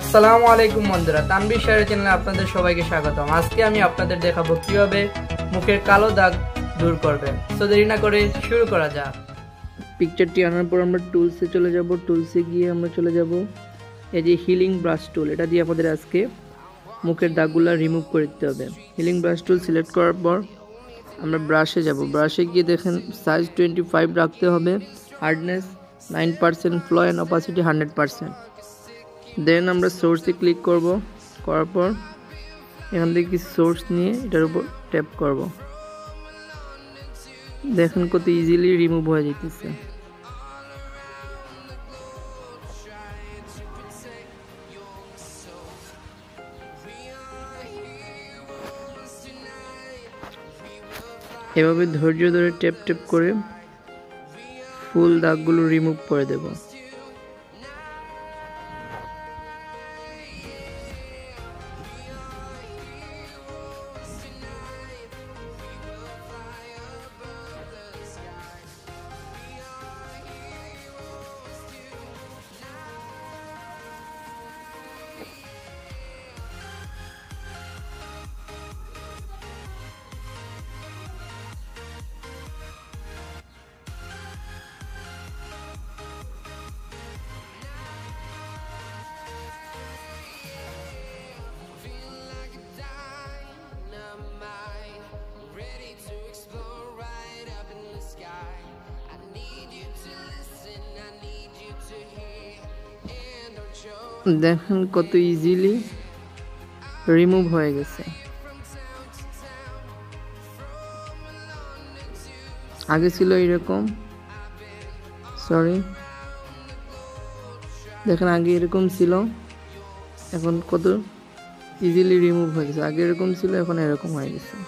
असलामुआलैकुम बंधुरा Tanveer share channel आपनादेर सबाइके स्वागतम। आजके आमी आपनादेर देखाबो किभाबे मुखेर कालो दाग दूर करबेन। सो देरी ना करे शुरू करा जाक। पिक्चरटी आनार पर आमरा टुल्से चले जाबो। टुल्से गिये आमरा चले जाबो एई जे हिलिंग ब्राश टुल, एटा दिये आमादेर आजके मुखेर दागगुलो रिमुव करे दिते होबे। हिलिंग ब्राश टुल सिलेक्ट करार पर आमरा ब्राशे जाबो। ब्राशे गिये देखेन साइज 25 राखते होबे, hardness 9%, flow and opacity 100%। Then आमरा सोर्से क्लिक करब, करार पर एखान थेके किछु सोर्स निये एटार उपर टैप करब। देखें कत इजिली रिमुव हो जाइतेछे। एभाबे धैर्य धरे टैप टैप करे फुल दागगुलो रिमुव करे देब। देखें कत इजिली रिमुव हो गेছে। आगे छिलो एरकम, सॉरी देखें आगे एरकम छिलो, एखन कत इजिली रिमुव हो गेছে। आगे एरकम छिलो, एखन एरकम हो गेছে।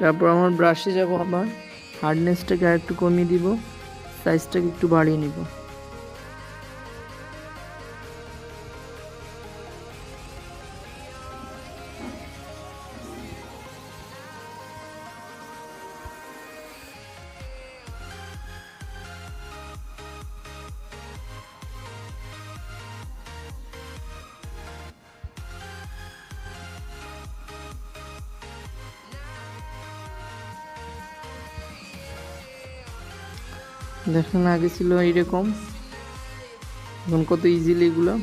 তারপর আমার ব্রাশে যাব, আবার হার্ডনেসটাকে আরেকটু কমিয়ে দিব, সাইজটাকে একটু বাড়িয়ে নিব। देखें आगे छिलो एरकम, एखन कत इजिली एगुलो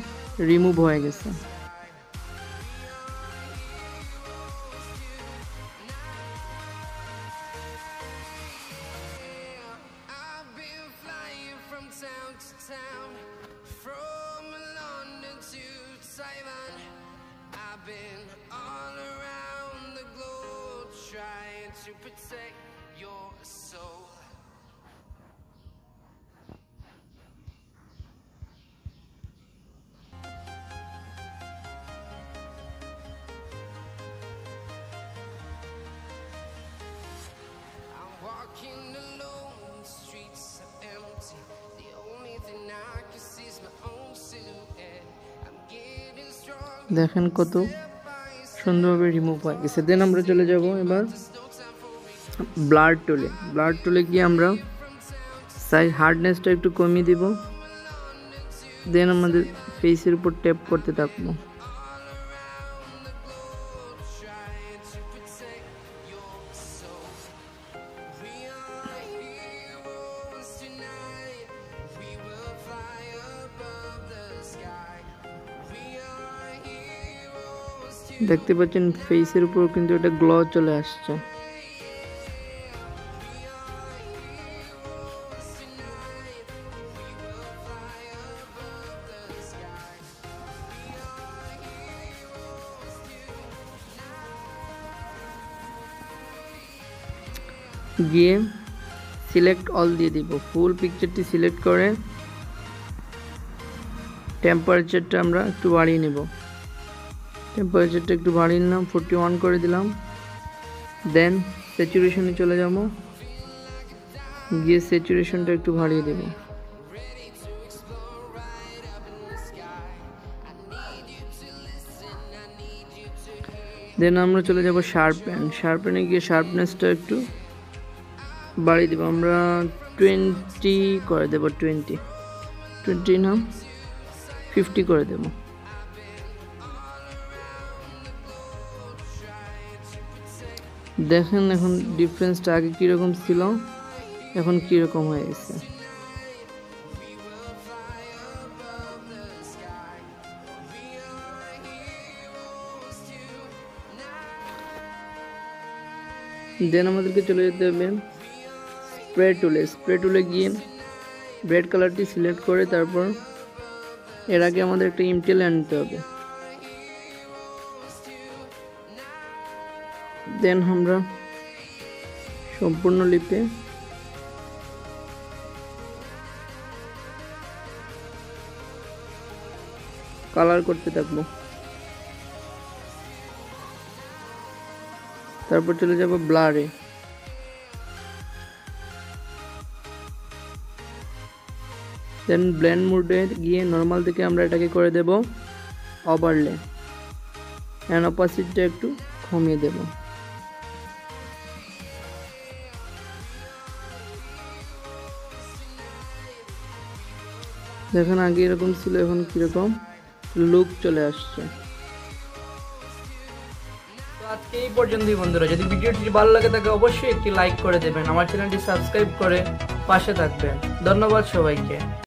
रिमुव हो गेছে। देखें कत सुंदरभावे रिमुव हो गेছে। देन आमरा चले जाब एबार ब्लार टुले। ब्लार टुले गिये आमरा साइज हार्डनेसटा एकटु कमिয়ে দিব। देन आमादेर फेसेर उपर टैप करते थाकबो। देखते पाच्छेन फेसेर उपर किन्तु एटा ग्लो चले आसछे। गिये सिलेक्ट अल दिये दिब, फुल पिक्चरटी सिलेक्ट करे टेम्पारेचारटा आमरा एकटु बाड़िये नेब। टेम्पारेचारटा एकटु बाड़िये निलाम, 41 करे दिलाम। देन सैचुरेशने चले जाबो। ये सैचुरेशनটা একটু বাড়িয়ে দেব। দেন আমরা চলে যাব শার্পেন। শার্পেনে গিয়ে শার্পনেসটা একটু বাড়িয়ে দেব। আমরা 20 করে দেব। 20 না 50 করে দেব। देखें এখন ডিফারেন্সটা আগে কি রকম ছিল এখন কি রকম হয়ে গেছে। দেন আমাদেরকে চলে যেতে হবে স্প্রে টুলে। স্প্রে টুলে গিয়ে রেড কালারটি সিলেক্ট করে তারপর এর আগে আমাদের একটা ইমটেল আনতে হবে। देन हमरा सम्पूर्ण लिपे कलर करते থাকবো। তারপর চলে যাব ব্লারে। देन ব্লেন্ড মোডে গিয়ে নরমাল থেকে আমরা এটাকে করে দেব ওভারলে এন্ড অপোজিটটা একটু কমিয়ে দেব। देखें आगे एरकम छिलो एखन कि रकम लुक चले आसछे। तो आजके एई पर्यन्तई बंधुरा यदि भिडियोटी भालो लागे ताहले अवश्यई एकटी लाइक करे देबेन आमार चैनलटी सबस्क्राइब करे पाशे थाकबेन। धन्यवाद सबाइके।